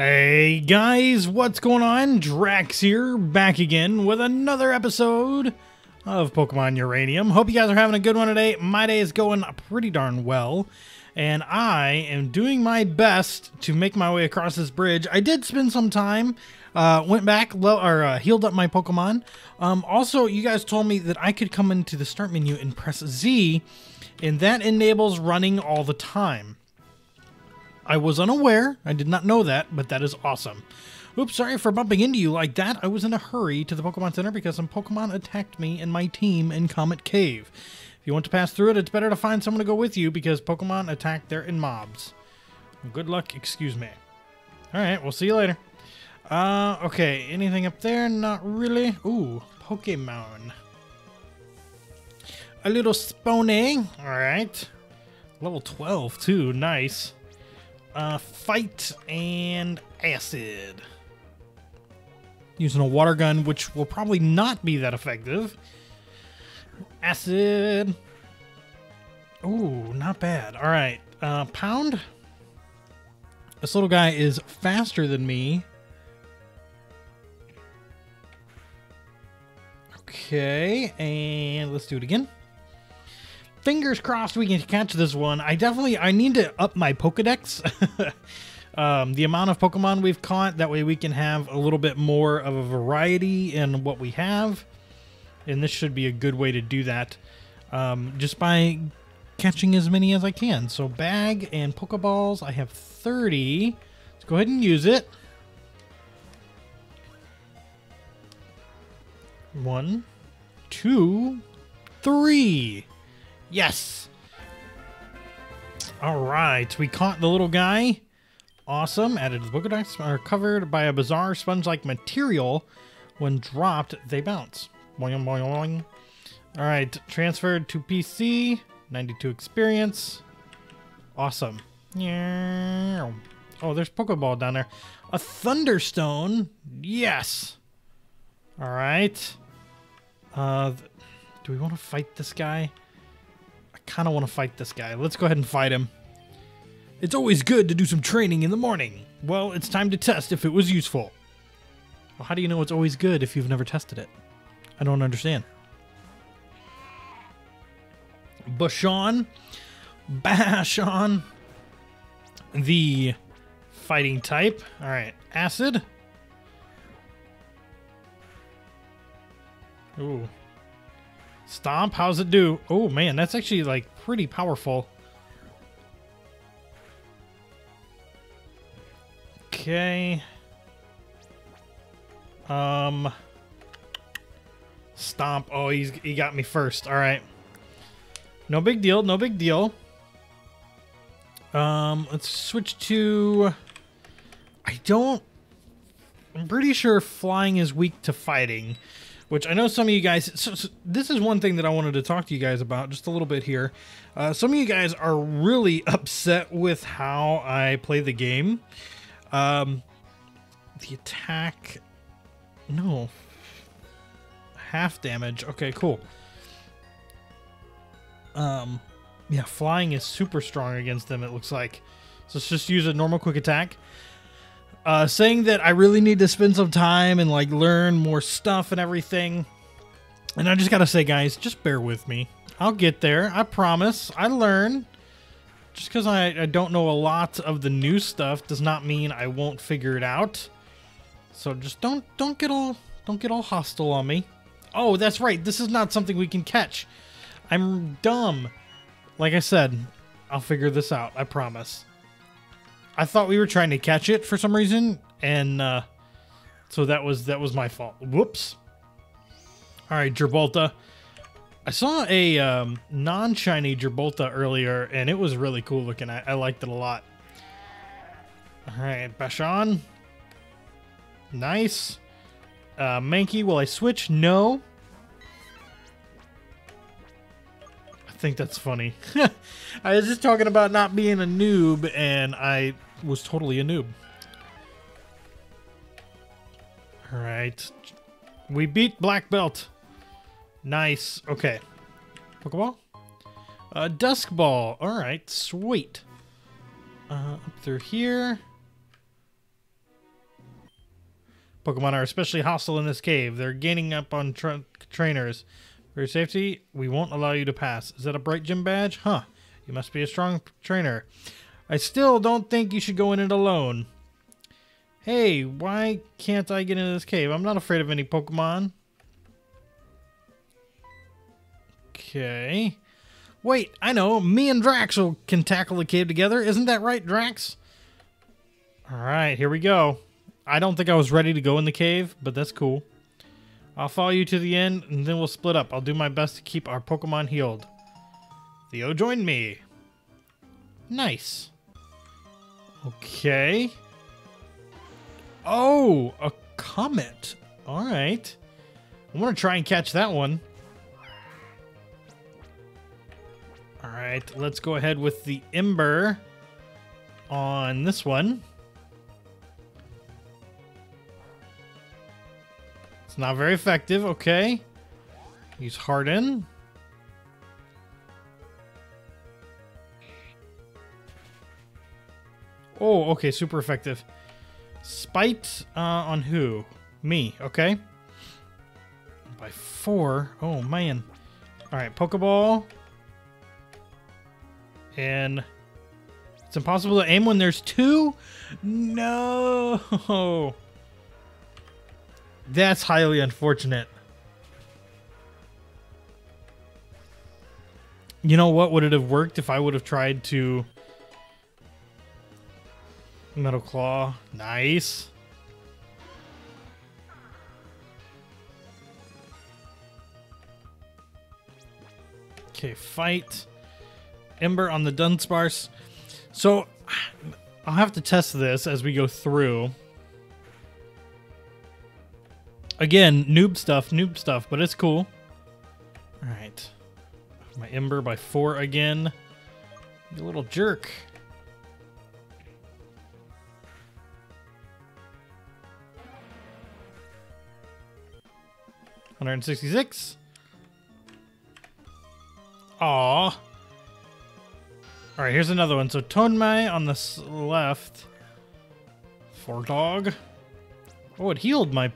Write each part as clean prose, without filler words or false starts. Hey guys, what's going on? Drax here, back again with another episode of Pokemon Uranium. Hope you guys are having a good one today. My day is going pretty darn well, and I am doing my best to make my way across this bridge. I did spend some time, went back, healed up my Pokemon. Also, you guys told me that I could come into the start menu and press Z, and that enables running all the time. I was unaware. I did not know that, but that is awesome. Oops, sorry for bumping into you like that. I was in a hurry to the Pokemon Center because some Pokemon attacked me and my team in Comet Cave. If you want to pass through it, it's better to find someone to go with you because Pokemon attack there in mobs. Good luck, excuse me. All right, we'll see you later. Okay, anything up there? Not really. Ooh, Pokemon. A little spawning. All right. Level 12 too, nice. Fight and acid. Using a water gun, which will probably not be that effective. Acid. Ooh, not bad. All right. Pound. This little guy is faster than me. Okay, and let's do it again. Fingers crossed we can catch this one. I need to up my Pokedex. The amount of Pokemon we've caught. That way we can have a little bit more of a variety in what we have. And this should be a good way to do that. Just by catching as many as I can. So bag and Pokeballs. I have 30. Let's go ahead and use it. One, two, three. Yes! Alright, we caught the little guy. Awesome. Added to the Pokedex. Are covered by a bizarre sponge-like material. When dropped, they bounce. Boing, boing, boing. Alright, transferred to PC. 92 experience. Awesome. Yeah. Oh, there's Pokeball down there. A Thunderstone. Yes! Alright. Do we want to fight this guy? Kind of want to fight this guy. Let's go ahead and fight him. It's always good to do some training in the morning. Well, it's time to test if it was useful. Well, how do you know it's always good if you've never tested it? I don't understand. Bashan. The fighting type. All right. Acid. Ooh. Stomp, how's it do? Oh man, that's actually like pretty powerful. Okay. Stomp. Oh, he got me first. All right. No big deal. No big deal. Let's switch to. I'm pretty sure flying is weak to fighting. Which I know some of you guys... So this is one thing that I wanted to talk to you guys about just a little bit here. Some of you guys are really upset with how I play the game. The attack... No. Half damage. Okay, cool. Yeah, flying is super strong against them, it looks like. So let's just use a normal quick attack. Saying that I really need to spend some time and like learn more stuff and everything. And I just gotta say, guys, just bear with me. I'll get there. I promise. I learn. Just because I don't know a lot of the new stuff does not mean I won't figure it out. So just don't get all hostile on me. Oh, that's right. This is not something we can catch. I'm dumb. Like I said, I'll figure this out. I promise. I thought we were trying to catch it for some reason, and so that was my fault. Whoops. All right, Gerbolta. I saw a non-shiny Gerbolta earlier, and it was really cool looking. I liked it a lot. All right, Bashan. Nice. Mankey, will I switch? No. I think that's funny. I was just talking about not being a noob, and I was totally a noob. All right. We beat Black Belt. Nice. Okay. Pokeball? Dusk Ball. All right. Sweet. Up through here. Pokemon are especially hostile in this cave. They're gaining up on trainers. For your safety, we won't allow you to pass. Is that a bright gym badge? Huh. You must be a strong trainer. I still don't think you should go in it alone. Hey, why can't I get into this cave? I'm not afraid of any Pokemon. Okay. Wait, I know. Me and Drax can tackle the cave together. Isn't that right, Drax? All right, here we go. I don't think I was ready to go in the cave, but that's cool. I'll follow you to the end, and then we'll split up. I'll do my best to keep our Pokemon healed. Theo joined me. Nice. Okay. Oh, a comet. All right. I'm going to try and catch that one. All right, let's go ahead with the Ember on this one. It's not very effective. Okay. Use Harden. Oh, okay. Super effective. Spite on who? Me. Okay. By 4. Oh, man. All right. Pokeball. And it's impossible to aim when there's 2? No. That's highly unfortunate. You know what? Would it have worked if I would have tried to... Metal Claw. Nice. Okay, fight. Ember on the Dunsparce. So, I'll have to test this as we go through. Again, noob stuff, but it's cool. All right. My Ember by 4 again. You little jerk. $166. Aww. All right, here's another one. So Tonmai on the left. Fortog. Oh, it healed my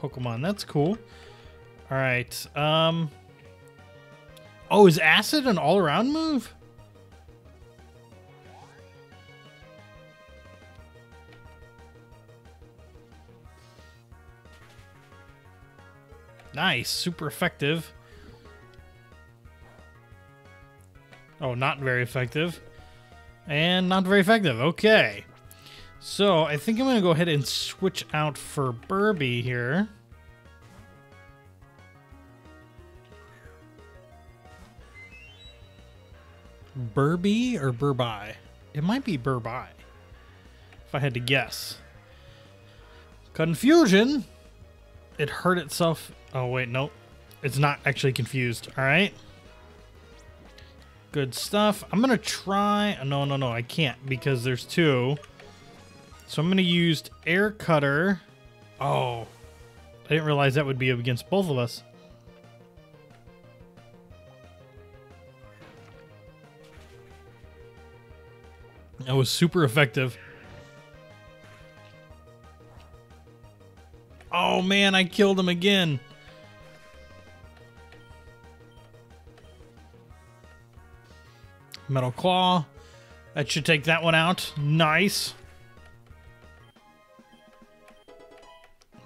Pokemon. That's cool. All right. Oh, is Acid an all-around move? Nice. Super effective. Oh, not very effective. And not very effective. Okay. So, I think I'm going to go ahead and switch out for Burby here. Burby or Burby? It might be Burby, if I had to guess. Confusion! It hurt itself. Oh, wait, nope. It's not actually confused. All right. Good stuff. I'm going to try... No, I can't because there's 2. So I'm going to use Air Cutter. Oh, I didn't realize that would be against both of us. That was super effective. Oh, man, I killed him again. Metal Claw. That should take that one out. Nice.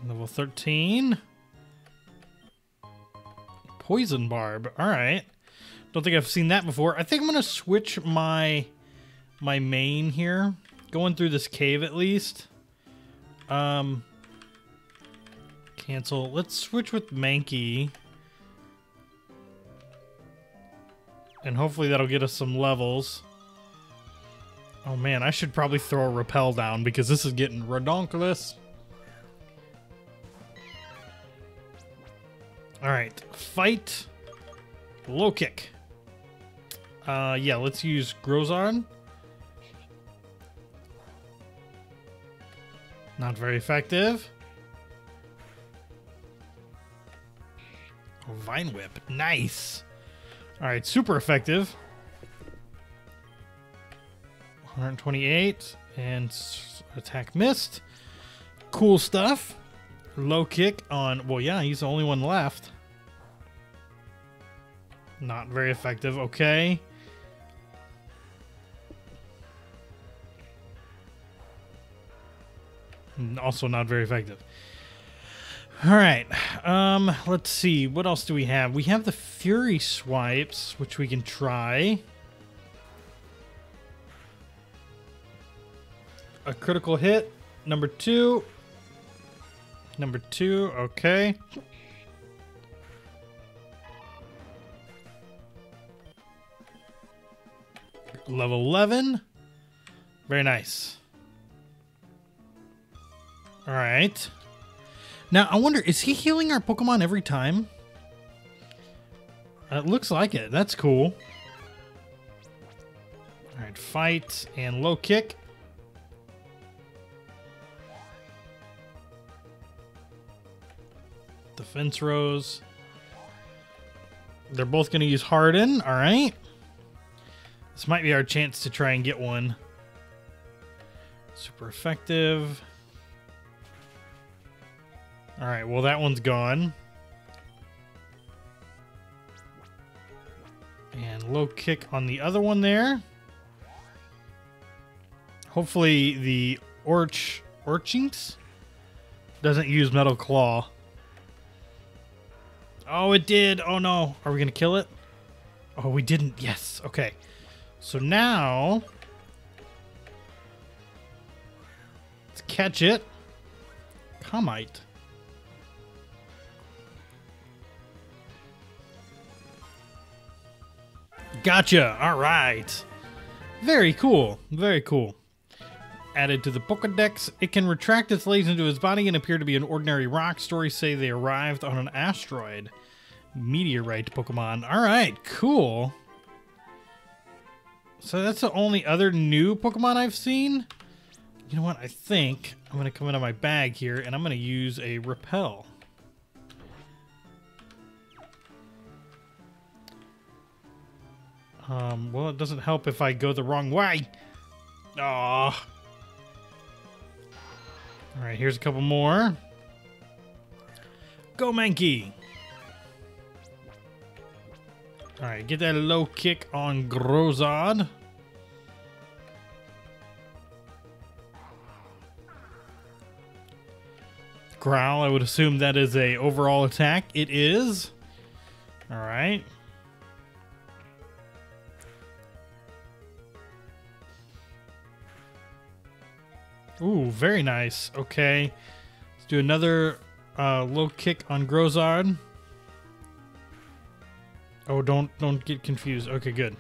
Level 13. Poison Barb. All right. Don't think I've seen that before. I think I'm going to switch my main here. Going through this cave at least. Cancel. Let's switch with Mankey. And hopefully that'll get us some levels. Oh man, I should probably throw a repel down because this is getting redonkulous. Alright, fight. Low kick. Yeah, let's use Grozard. Not very effective. Oh, Vine Whip. Nice. All right, super effective. 128 and attack missed. Cool stuff. Low kick on... Well, yeah, he's the only one left. Not very effective. Okay. Also not very effective. All right. Let's see. What else do we have? We have the Fury Swipes, which we can try. A critical hit. Number 2. Number 2. Okay. Level 11. Very nice. All right. Now, I wonder, is he healing our Pokemon every time? It looks like it. That's cool. All right. Fight and low kick. Defense rows. They're both going to use Harden. All right. This might be our chance to try and get one. Super effective. All right. Well, that one's gone. And low kick on the other one there. Hopefully the Orchynx doesn't use Metal Claw. Oh, it did. Oh, no. Are we going to kill it? Oh, we didn't. Yes. Okay. So now... Let's catch it. Comite. Gotcha. All right. Very cool. Very cool. Added to the Pokedex, it can retract its legs into his body and appear to be an ordinary rock. Stories say they arrived on an asteroid. Meteorite Pokemon. All right, cool. So that's the only other new Pokemon I've seen. You know what? I think I'm going to come into my bag here and I'm going to use a Repel. Well, it doesn't help if I go the wrong way. Aww. All right, here's a couple more. Go, Mankey. All right, get that low kick on Grozod. Growl, I would assume that is a overall attack. It is. All right. Ooh, very nice. Okay. Let's do another low kick on Grozard. Oh, don't get confused. Okay, good.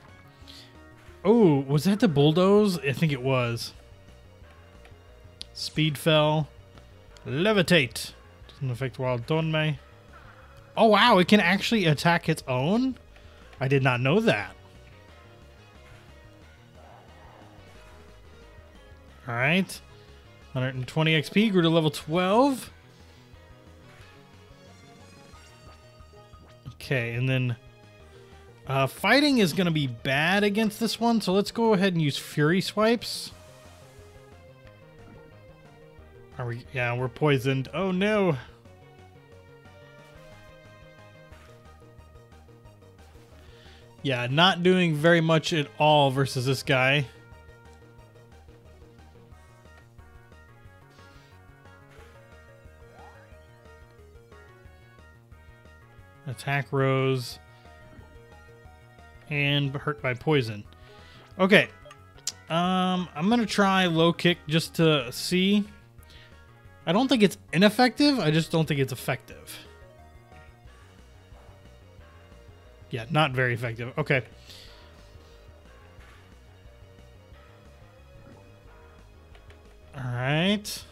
Oh, was that the Bulldoze? I think it was. Speed fell. Levitate. Doesn't affect Wild Donmei. Oh, wow. It can actually attack its own? I did not know that. All right. 120 XP, grew to level 12. Okay, and then fighting is going to be bad against this one, so let's go ahead and use Fury Swipes. Are we? Yeah, we're poisoned. Oh no! Yeah, not doing very much at all versus this guy. Attack rose and hurt by poison. Okay. I'm going to try low kick just to see. I don't think it's ineffective. I just don't think it's effective. Yeah, not very effective. Okay. All right.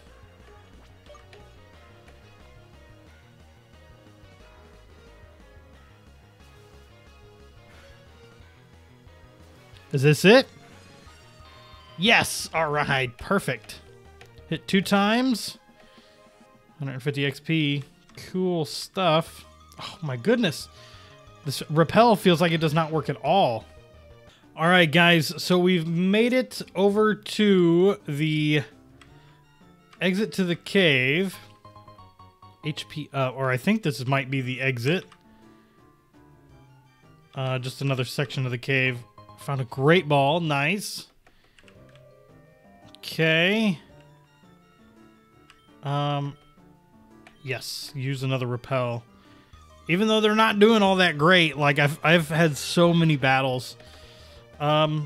Is this it? Yes! Alright, perfect. Hit 2 times. 150 XP. Cool stuff. Oh my goodness. This Repel feels like it does not work at all. Alright guys, so we've made it over to the exit to the cave. HP up, or I think this might be the exit. Just another section of the cave. Found a great ball. Nice. Okay. Yes, use another repel. Even though they're not doing all that great, like I've had so many battles. All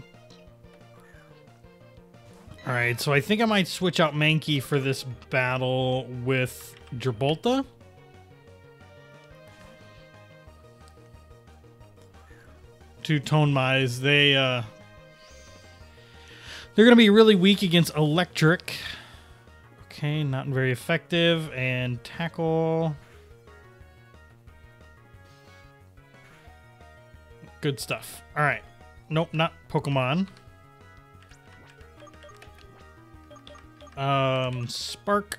right, so I think I might switch out Mankey for this battle with Gerbolta. To Tonmise, they're gonna be really weak against electric. Okay, not very effective. And tackle. Good stuff. All right. Nope, not Pokemon. Spark.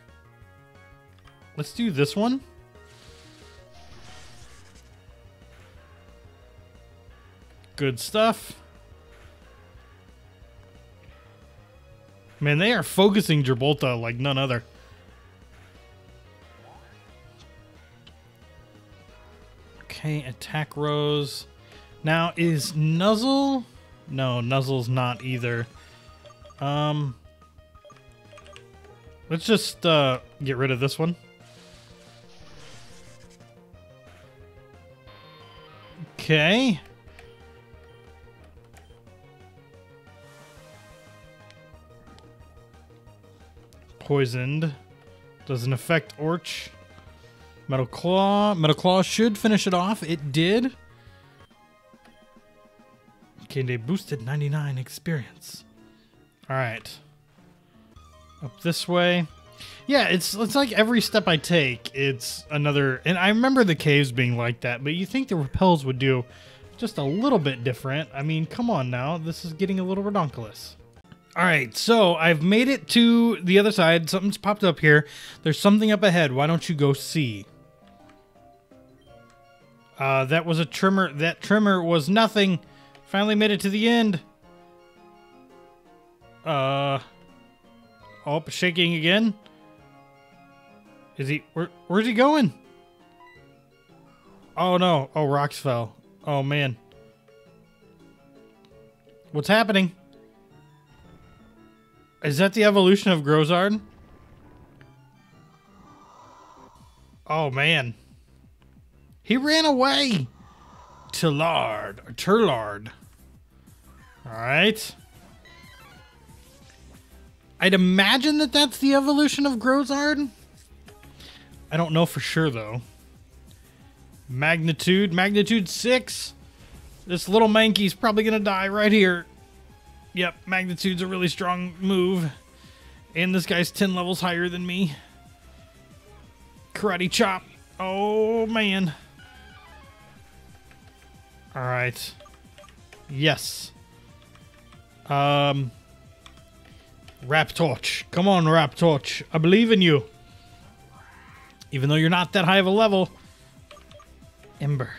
Let's do this one. Good stuff. Man, they are focusing Gerbolta like none other. Okay, attack rose. Now, is Nuzzle? No, Nuzzle's not either. Let's just get rid of this one. Okay. Poisoned. Doesn't affect Orch. Metal Claw. Metal Claw should finish it off. It did. Okay, they boosted 99 experience. Alright. Up this way. Yeah, it's like every step I take, it's another... And I remember the caves being like that, but you think the repels would do just a little bit different. I mean, come on now. This is getting a little redonkulous. All right, so I've made it to the other side. Something's popped up here. There's something up ahead. Why don't you go see? That was a tremor. That tremor was nothing. Finally made it to the end. Oh, shaking again. Is he... Where's he going? Oh, no. Oh, rocks fell. Oh, man. What's happening? Is that the evolution of Grozard? Oh, man. He ran away. Turlard. All right. I'd imagine that that's the evolution of Grozard. I don't know for sure, though. Magnitude. Magnitude 6. This little Mankey's probably going to die right here. Yep, magnitude's a really strong move. And this guy's 10 levels higher than me. Karate chop. Oh, man. All right. Yes. Raptorch. Come on, Raptorch. I believe in you. Even though you're not that high of a level. Ember.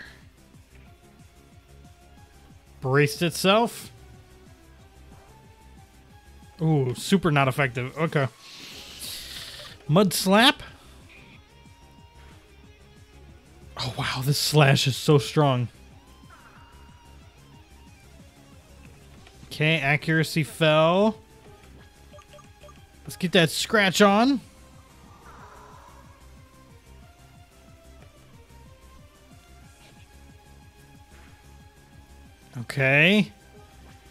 Braced itself. Ooh, super not effective. Okay. Mud slap. Oh, wow. This slash is so strong. Okay, accuracy fell. Let's get that scratch on. Okay.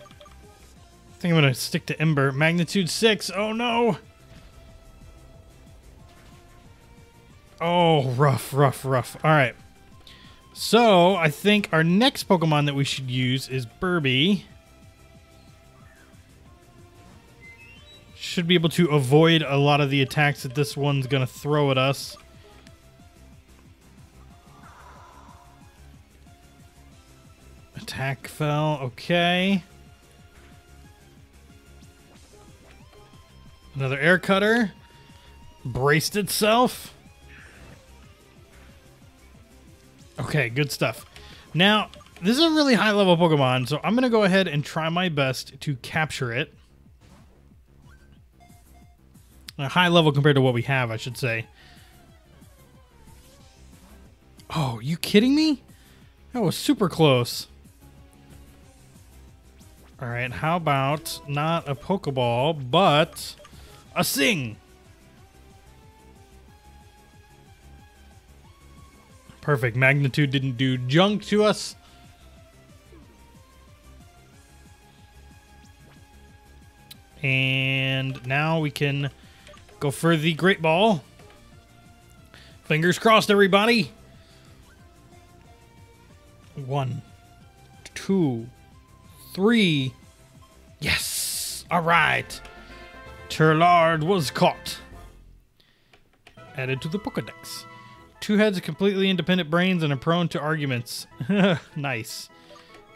I think I'm going to stick to Ember. Magnitude 6. Oh, no. Oh, rough. All right. So, I think our next Pokemon that we should use is Burby. Should be able to avoid a lot of the attacks that this one's going to throw at us. Attack fell. Okay. Another air cutter. Braced itself. Okay, good stuff. Now, this is a really high level Pokemon, so I'm going to go ahead and try my best to capture it. A high level compared to what we have, I should say. Oh, are you kidding me? That was super close. All right, how about not a Pokeball, but a Sing? Perfect. Magnitude didn't do junk to us. And now we can go for the Great Ball. Fingers crossed, everybody. 1, 2, 3. Yes. All right. Turlard was caught. Added to the Pokedex. Two heads, completely independent brains, and are prone to arguments. Nice.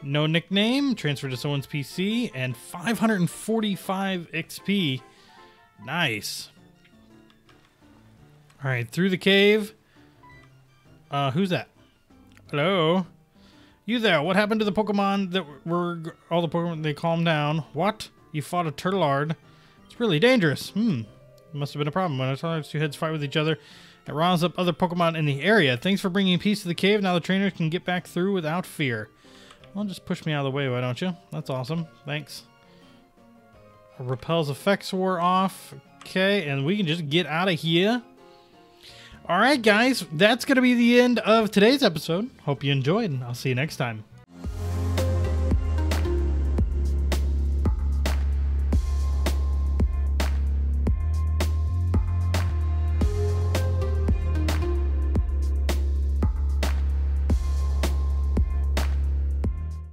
No nickname. Transferred to someone's PC. And 545 XP. Nice. All right. Through the cave. Who's that? Hello? You there. What happened to the Pokemon that were... All the Pokemon, they calmed down. What? You fought a Turtlard. It's really dangerous. Hmm. Must have been a problem. When I saw those two heads fight with each other, it rounds up other Pokemon in the area. Thanks for bringing peace to the cave. Now the trainers can get back through without fear. Well, just push me out of the way, why don't you? That's awesome. Thanks. Repel's effects wore off. Okay, and we can just get out of here. All right, guys. That's going to be the end of today's episode. Hope you enjoyed, and I'll see you next time.